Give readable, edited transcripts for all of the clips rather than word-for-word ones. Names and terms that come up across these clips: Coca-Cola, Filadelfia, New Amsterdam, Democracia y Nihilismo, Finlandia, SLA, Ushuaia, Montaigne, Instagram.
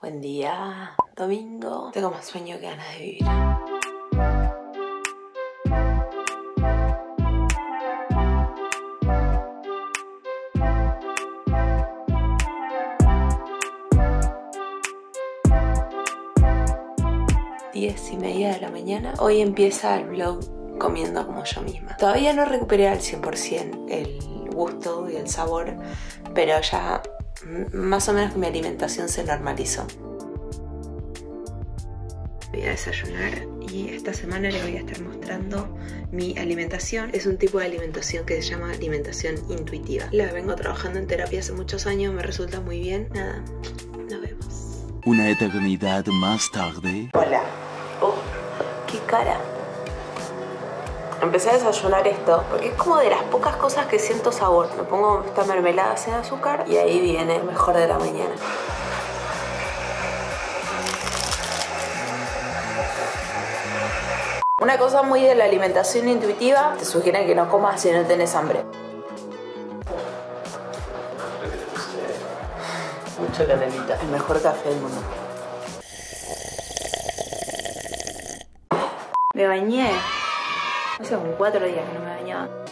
Buen día, domingo. Tengo más sueño que ganas de vivir. Diez y media de la mañana. Hoy empieza el vlog comiendo como yo misma. Todavía no recuperé al 100% el gusto y el sabor, pero ya más o menos que mi alimentación se normalizó. Voy a desayunar y esta semana les voy a estar mostrando mi alimentación. Es un tipo de alimentación que se llama alimentación intuitiva. La vengo trabajando en terapia hace muchos años, me resulta muy bien. Nada, nos vemos. Una eternidad más tarde. Hola. Oh, qué cara. Empecé a desayunar esto porque es como de las pocas cosas que siento sabor. Me pongo esta mermelada sin azúcar y ahí viene el mejor de la mañana. Una cosa muy de la alimentación intuitiva, te sugieren que no comas si no tenés hambre. Mucha canelita. El mejor café del mundo. Me bañé. Hace como 4 días que no me bañaba.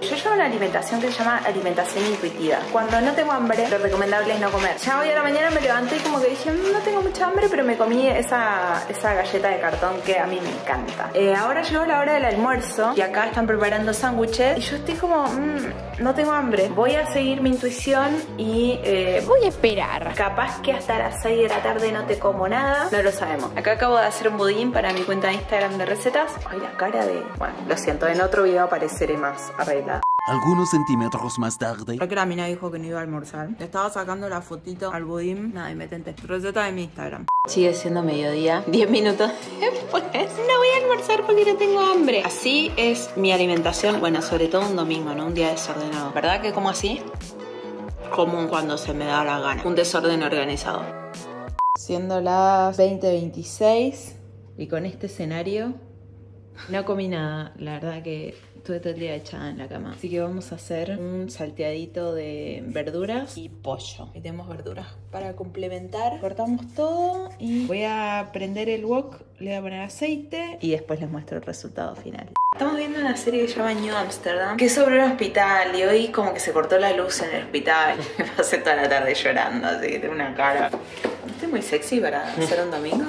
Yo llevo una alimentación que se llama alimentación intuitiva. Cuando no tengo hambre, lo recomendable es no comer. Ya hoy a la mañana me levanté y como que dije, no tengo mucha hambre, pero me comí esa galleta de cartón que a mí me encanta. Ahora llegó la hora del almuerzo y acá están preparando sándwiches. Y yo estoy como, no tengo hambre. Voy a seguir mi intuición y voy a esperar. Capaz que hasta las 6 de la tarde no te como nada. No lo sabemos. Acá acabo de hacer un budín para mi cuenta de Instagram de recetas. Ay, la cara de... Bueno, lo siento, en otro video apareceré más arreglada. Algunos centímetros más tarde. Creo que la mina dijo que no iba a almorzar. Le estaba sacando la fotito al budín. Nada, y me tenté. Receta de mi Instagram. Sigue siendo mediodía. 10 minutos después. No voy a almorzar porque no tengo hambre. Así es mi alimentación. Bueno, sobre todo un domingo, ¿no? Un día desordenado. ¿Verdad que como así? Como cuando se me da la gana. Un desorden organizado. Siendo las 20:26. Y con este escenario... No comí nada, la verdad que estuve todo el día echada en la cama. Así que vamos a hacer un salteadito de verduras y pollo. Ahí tenemos verduras para complementar. Cortamos todo y voy a prender el wok, le voy a poner aceite y después les muestro el resultado final. Estamos viendo una serie que se llama New Amsterdam, que es sobre un hospital y hoy como que se cortó la luz en el hospital. Me pasé toda la tarde llorando, así que tengo una cara... ¿No estoy muy sexy para hacer un domingo?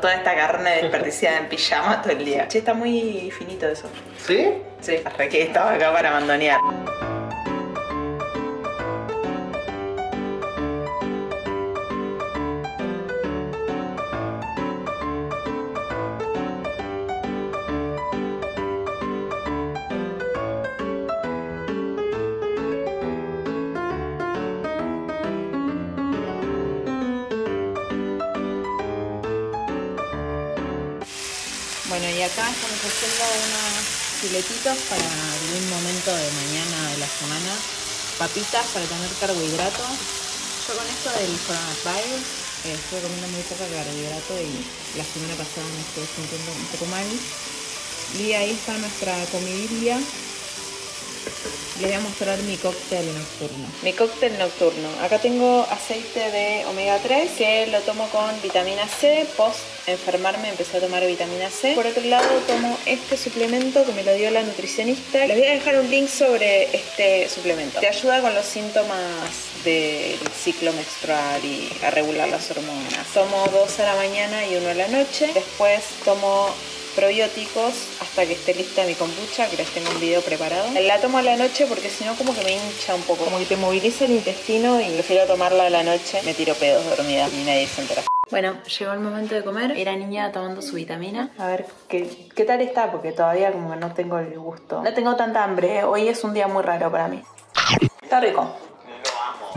Toda esta carne desperdiciada en pijama todo el día. Che, está muy finito eso. ¿Sí? Sí, hasta que estaba acá para mandonear. Bueno, y acá estamos haciendo unos filetitos para algún momento de mañana de la semana. Papitas para tener carbohidrato. Yo con esto del coronavirus estoy comiendo muy poco carbohidrato y la semana pasada me estuve sintiendo un poco mal. Y ahí está nuestra comidilla. Les voy a mostrar mi cóctel nocturno. Mi cóctel nocturno. Acá tengo aceite de omega 3 que lo tomo con vitamina C. Post enfermarme empecé a tomar vitamina C. Por otro lado tomo este suplemento que me lo dio la nutricionista. Les voy a dejar un link sobre este suplemento. Te ayuda con los síntomas del ciclo menstrual y a regular las hormonas. Tomo 2 a la mañana y 1 a la noche. Después tomo... probióticos hasta que esté lista mi kombucha, que les tengo un video preparado. La tomo a la noche porque si no como que me hincha un poco, como que te moviliza el intestino y prefiero tomarla a la noche. Me tiro pedos dormida y nadie se entera. Bueno, llegó el momento de comer. Era niña tomando su vitamina. A ver qué tal está, porque todavía como que no tengo el gusto. No tengo tanta hambre, ¿eh? Hoy es un día muy raro para mí. Está rico.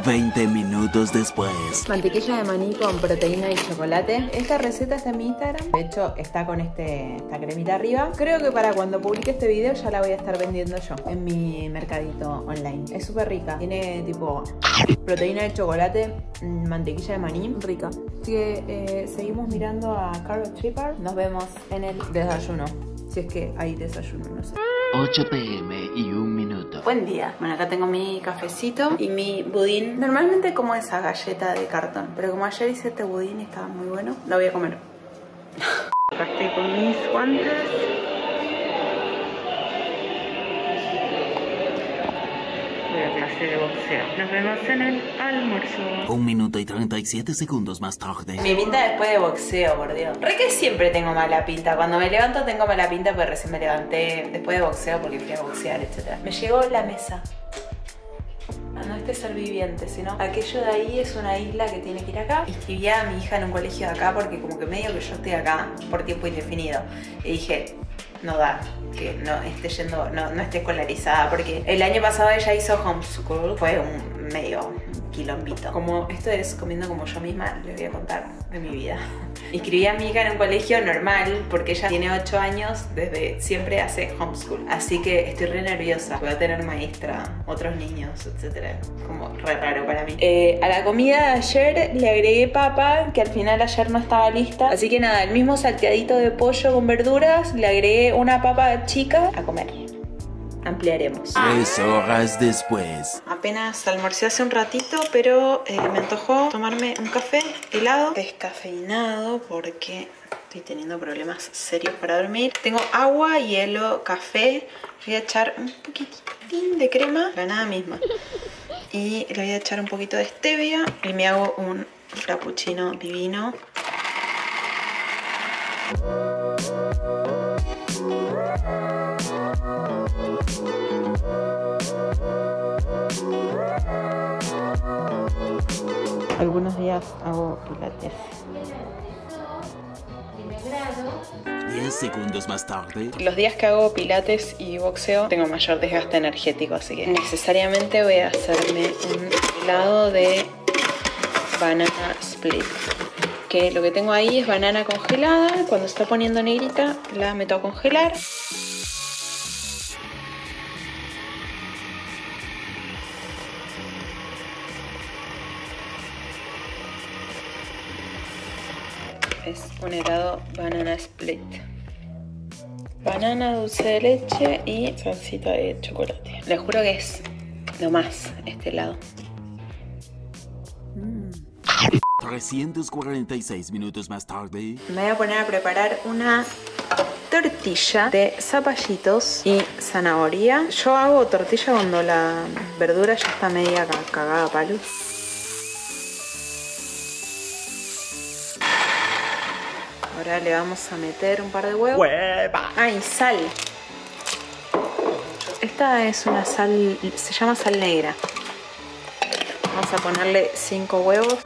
20 minutos después. Mantequilla de maní con proteína y chocolate. Esta receta está en mi Instagram. De hecho, está con esta cremita arriba. Creo que para cuando publique este video ya la voy a estar vendiendo yo en mi mercadito online. Es súper rica. Tiene tipo proteína de chocolate, mantequilla de maní. Rica. Así que seguimos mirando a Carrot Tripper. Nos vemos en el desayuno. Si es que hay desayuno, no sé. 8 p.m. y 1 minuto. minutos. Buen día. Bueno, acá tengo mi cafecito y mi budín. Normalmente como esa galleta de cartón, pero como ayer hice este budín y estaba muy bueno, lo voy a comer. Acá estoy con mis guantes. La clase de boxeo. Nos vemos en el almuerzo. 1 minuto y 37 segundos más tarde. Mi pinta después de boxeo, por Dios. Re que siempre tengo mala pinta. Cuando me levanto tengo mala pinta porque recién me levanté después de boxeo porque fui a boxear, etc. Me llegó la mesa. No este ser viviente, sino aquello de ahí es una isla que tiene que ir acá. Inscribí a mi hija en un colegio de acá porque como que medio que yo estoy acá por tiempo indefinido. Y dije, no da, que no esté yendo, no esté escolarizada, porque el año pasado ella hizo homeschool, fue un medio quilombito. Como esto es comiendo como yo misma, les voy a contar de mi vida. Inscribí a mi hija en un colegio normal porque ella tiene 8 años, desde siempre hace homeschool. Así que estoy re nerviosa, voy a tener maestra, otros niños, etc. Como re raro para mí. A la comida de ayer le agregué papa, que al final ayer no estaba lista. Así que nada, el mismo salteadito de pollo con verduras, le agregué una papa chica a comer. Ampliaremos. 3 horas después. Apenas almorcé hace un ratito, pero me antojó tomarme un café helado, descafeinado, porque estoy teniendo problemas serios para dormir. Tengo agua, hielo, café. Voy a echar un poquitín de crema, granada misma. Y le voy a echar un poquito de stevia y me hago un frappuccino divino. Algunos días hago pilates. 10 segundos más tarde. Los días que hago pilates y boxeo tengo mayor desgaste energético, así que necesariamente voy a hacerme un helado de banana split. Que lo que tengo ahí es banana congelada. Cuando se está poniendo negrita la meto a congelar. Es un helado banana split. Banana, dulce de leche y salsita de chocolate. Les juro que es lo más este helado. 346 minutos más tarde. Me voy a poner a preparar una tortilla de zapallitos y zanahoria. Yo hago tortilla cuando la verdura ya está media cagada a palos. Ahora le vamos a meter un par de huevos. ¡Hueva! ¡Ay, sal! Esta es una sal, se llama sal negra. Vamos a ponerle 5 huevos.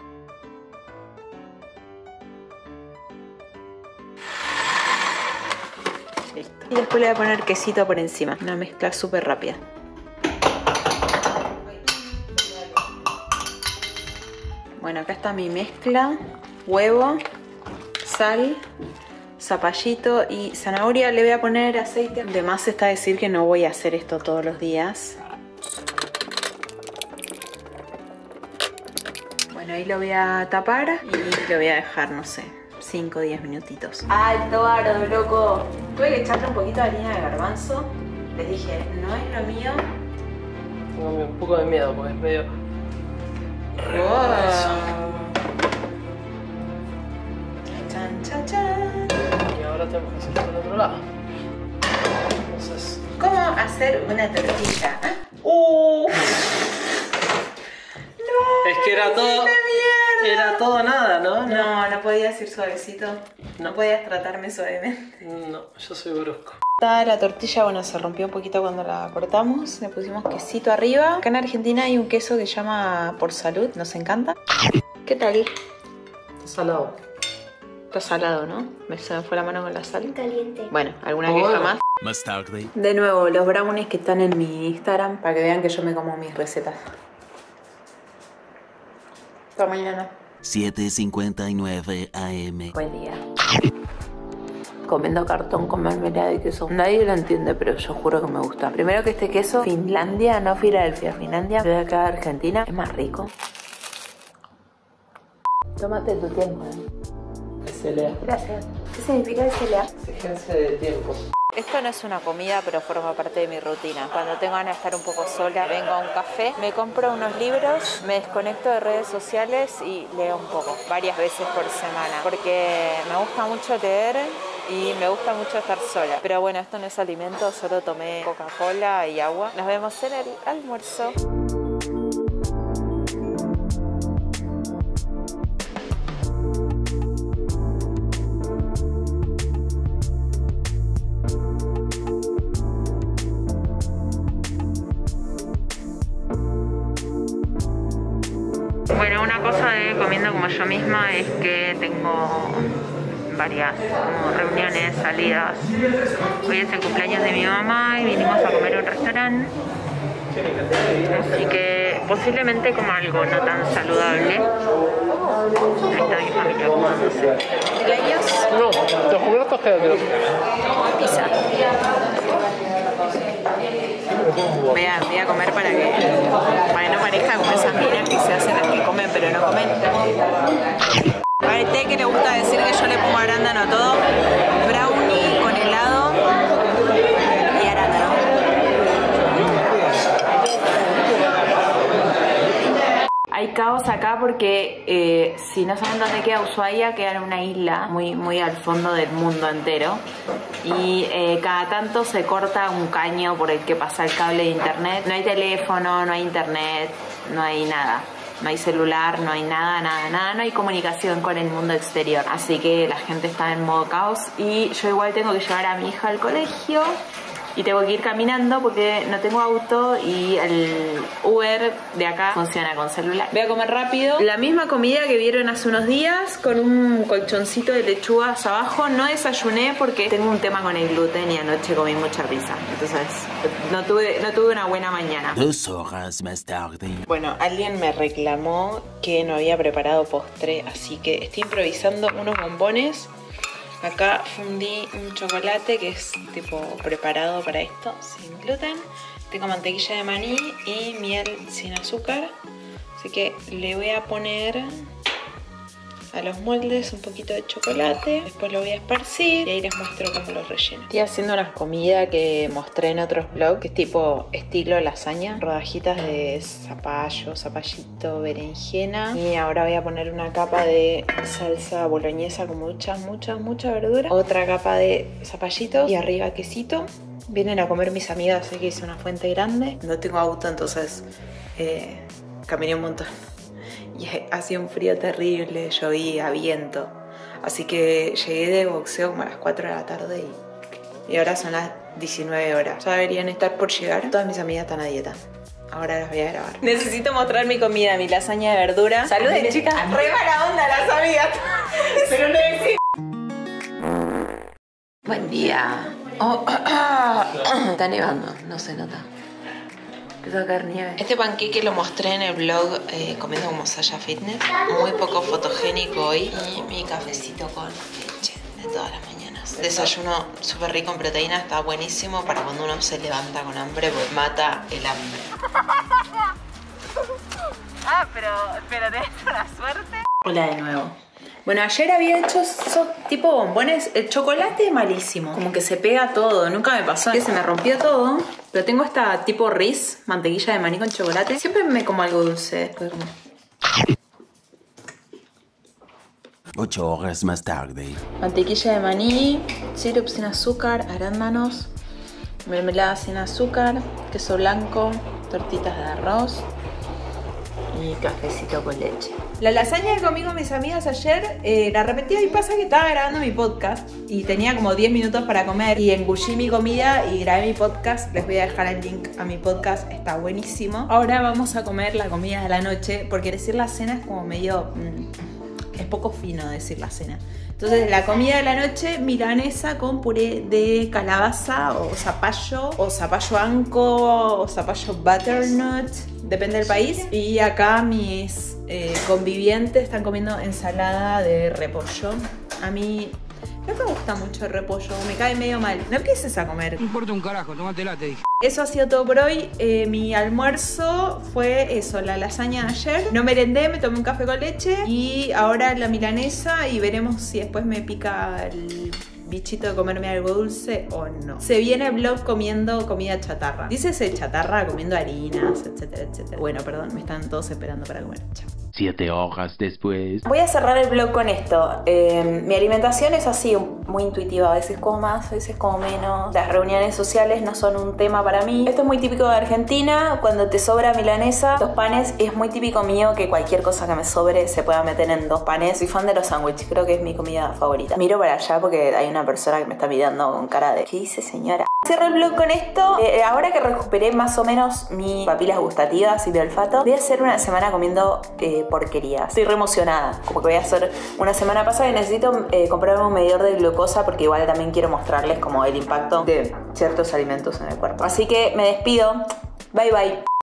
Listo. Y después le voy a poner quesito por encima. Una mezcla súper rápida. Bueno, acá está mi mezcla. Huevo, sal, zapallito y zanahoria. Le voy a poner aceite. De más está decir que no voy a hacer esto todos los días. Bueno, ahí lo voy a tapar y lo voy a dejar, no sé, 5 o 10 minutitos. ¡Alto ardo, loco! Tuve que echarle un poquito de harina de garbanzo. Les dije, no es lo mío. Tengo un poco de miedo porque es medio... ¡Wow! Y ahora tengo que hacer por el otro lado. Entonces... ¿Cómo hacer una tortilla? ¿Eh? ¡No! Es que era todo... Era todo nada, ¿no? No podías ir suavecito. No podías tratarme suavemente. No, yo soy brusco. La tortilla, bueno, se rompió un poquito cuando la cortamos. Le pusimos quesito arriba. Acá en Argentina hay un queso que se llama Por Salud. Nos encanta. ¿Qué tal? Salado. Está salado, ¿no? Se me fue la mano con la sal. Caliente. Bueno, alguna queja más. Más tarde. De nuevo, los brownies que están en mi Instagram para que vean que yo me como mis recetas. Hasta mañana. 7:59 AM. Buen día. Comiendo cartón con mermelada de queso. Nadie lo entiende, pero yo juro que me gusta. Primero que este queso, Finlandia, no Filadelfia. Finlandia, de acá de Argentina. Es más rico. Tómate tu tiempo, ¿eh? SLA. Gracias. ¿Qué significa SLA? Exigencia de tiempo. Esto no es una comida, pero forma parte de mi rutina. Cuando tengo ganas de estar un poco sola, vengo a un café, me compro unos libros, me desconecto de redes sociales y leo un poco, varias veces por semana, porque me gusta mucho leer y me gusta mucho estar sola. Pero bueno, esto no es alimento, solo tomé Coca-Cola y agua. Nos vemos en el almuerzo. Bueno, una cosa de comiendo como yo misma es que tengo varias como reuniones, salidas. Hoy es el cumpleaños de mi mamá y vinimos a comer a un restaurante. Así que posiblemente como algo no tan saludable. Ahí está mi familia jugándose. ¿Cumpleaños? No, los juguetes te dan. Pizza. Voy a comer para que no parezca como esas minas que se hacen las que comen pero no comen. A ver, té que le gusta decir que yo le pongo arándano a todo. Brownie con helado y arándano. Hay caos acá porque si no saben dónde queda Ushuaia, queda en una isla muy al fondo del mundo entero. Y cada tanto se corta un caño por el que pasa el cable de internet. No hay teléfono, no hay internet, no hay nada. No hay celular, no hay nada. No hay comunicación con el mundo exterior. Así que la gente está en modo caos. Y yo igual tengo que llevar a mi hija al colegio. Y tengo que ir caminando porque no tengo auto y el Uber de acá funciona con celular. Voy a comer rápido. La misma comida que vieron hace unos días con un colchoncito de lechugas abajo. No desayuné porque tengo un tema con el gluten y anoche comí mucha pizza. Entonces no tuve una buena mañana. 2 horas más tarde. Bueno, alguien me reclamó que no había preparado postre, así que estoy improvisando unos bombones. Acá fundí un chocolate que es tipo preparado para esto, sin gluten. Tengo mantequilla de maní y miel sin azúcar. Así que le voy a poner a los moldes un poquito de chocolate. Después lo voy a esparcir y ahí les muestro cómo lo relleno. Estoy haciendo unas comidas que mostré en otros vlogs, que es tipo estilo lasaña. Rodajitas de zapallo, zapallito, berenjena. Y ahora voy a poner una capa de salsa boloñesa con mucha verdura. Otra capa de zapallitos y arriba quesito. Vienen a comer mis amigas, así que hice una fuente grande. No tengo auto, entonces caminé un montón. Y hacía un frío terrible, llovía, viento. Así que llegué de boxeo como a las 4 de la tarde y ahora son las 19 horas. Ya deberían estar por llegar. Todas mis amigas están a dieta. Ahora las voy a grabar. Necesito mostrar mi comida, mi lasaña de verdura. Saluden, chicas. Re mala onda las amigas. Pero no decís. Buen día. Oh, está nevando, no se nota. Este panqueque lo mostré en el blog comiendo como Saya Fitness. Muy poco fotogénico hoy. Y mi cafecito con leche de todas las mañanas. Desayuno súper rico en proteína. Está buenísimo para cuando uno se levanta con hambre, pues mata el hambre. Ah, pero tenés una suerte. Hola de nuevo. Bueno, ayer había hecho tipo bombones. El chocolate malísimo. Como que se pega todo. Nunca me pasó. Se me rompió todo. Pero tengo esta tipo Riz, mantequilla de maní con chocolate. Siempre me como algo dulce. 8 horas más tarde. Mantequilla de maní, sirup sin azúcar, arándanos, mermelada sin azúcar, queso blanco, tortitas de arroz y cafecito con leche. La lasaña que comí con mis amigas ayer, la repetí y pasa que estaba grabando mi podcast y tenía como 10 minutos para comer y engullí mi comida y grabé mi podcast. Les voy a dejar el link a mi podcast, está buenísimo. Ahora vamos a comer la comida de la noche porque decir la cena es como medio... es poco fino decir la cena. Entonces la comida de la noche, milanesa con puré de calabaza o zapallo anco o zapallo butternut, depende del país. Y acá mis convivientes están comiendo ensalada de repollo. A mí no me gusta mucho el repollo, me cae medio mal. No empieces a comer. No importa un carajo, tómatela, te dije. Eso ha sido todo por hoy. Mi almuerzo fue eso, la lasaña de ayer. No merendé, me tomé un café con leche y ahora la milanesa y veremos si después me pica el bichito de comerme algo dulce o no. Se viene el vlog comiendo comida chatarra. Dícese chatarra comiendo harinas, etcétera, etcétera. Bueno, perdón, me están todos esperando para comer. Chao. 7 horas después. Voy a cerrar el vlog con esto. Mi alimentación es así, muy intuitiva. A veces como más, a veces como menos. Las reuniones sociales no son un tema para mí. Esto es muy típico de Argentina. Cuando te sobra milanesa, dos panes, es muy típico mío que cualquier cosa que me sobre se pueda meter en dos panes. Soy fan de los sándwiches, creo que es mi comida favorita. Miro para allá porque hay una persona que me está mirando con cara de ¿qué dice, señora? Cierro el vlog con esto. Ahora que recuperé más o menos mis papilas gustativas y mi olfato, voy a hacer una semana comiendo porquerías. Estoy re emocionada. Como que voy a hacer una semana pasada y necesito comprarme un medidor de glucosa porque igual también quiero mostrarles como el impacto de ciertos alimentos en el cuerpo. Así que me despido. Bye bye.